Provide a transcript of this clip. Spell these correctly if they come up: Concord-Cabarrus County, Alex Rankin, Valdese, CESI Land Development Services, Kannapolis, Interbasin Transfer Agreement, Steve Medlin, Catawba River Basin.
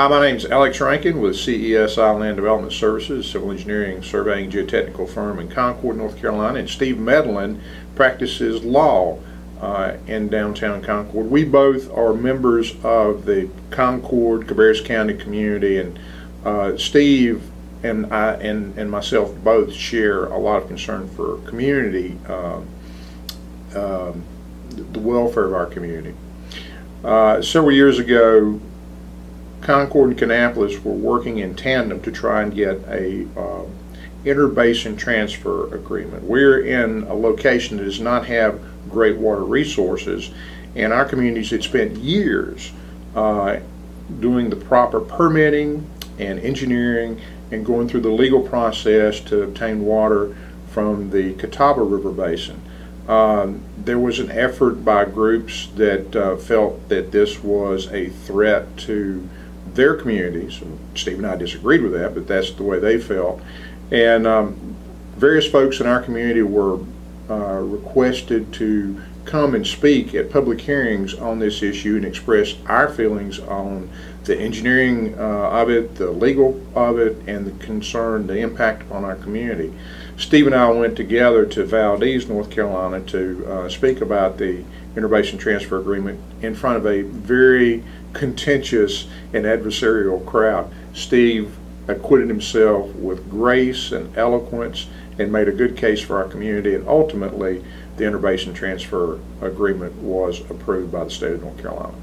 Hi, my name is Alex Rankin with CESI Land Development Services, civil engineering, surveying, geotechnical firm in Concord, North Carolina, and Steve Medlin practices law in downtown Concord. We both are members of the Concord-Cabarrus County community, and Steve and I and myself both share a lot of concern for community, the welfare of our community. Several years ago, Concord and Kannapolis were working in tandem to try and get a Interbasin Transfer Agreement. We're in a location that does not have great water resources, and our communities had spent years doing the proper permitting and engineering and going through the legal process to obtain water from the Catawba River Basin. There was an effort by groups that felt that this was a threat to their communities. Steve and I disagreed with that, but that's the way they felt. And various folks in our community were requested to come and speak at public hearings on this issue and express our feelings on the engineering of it, the legal of it, and the concern, the impact upon our community. Steve and I went together to Valdese, North Carolina, to speak about the Interbasin Transfer Agreement in front of a very contentious and adversarial crowd. Steve acquitted himself with grace and eloquence and made a good case for our community, and ultimately the Interbasin Transfer Agreement was approved by the state of North Carolina.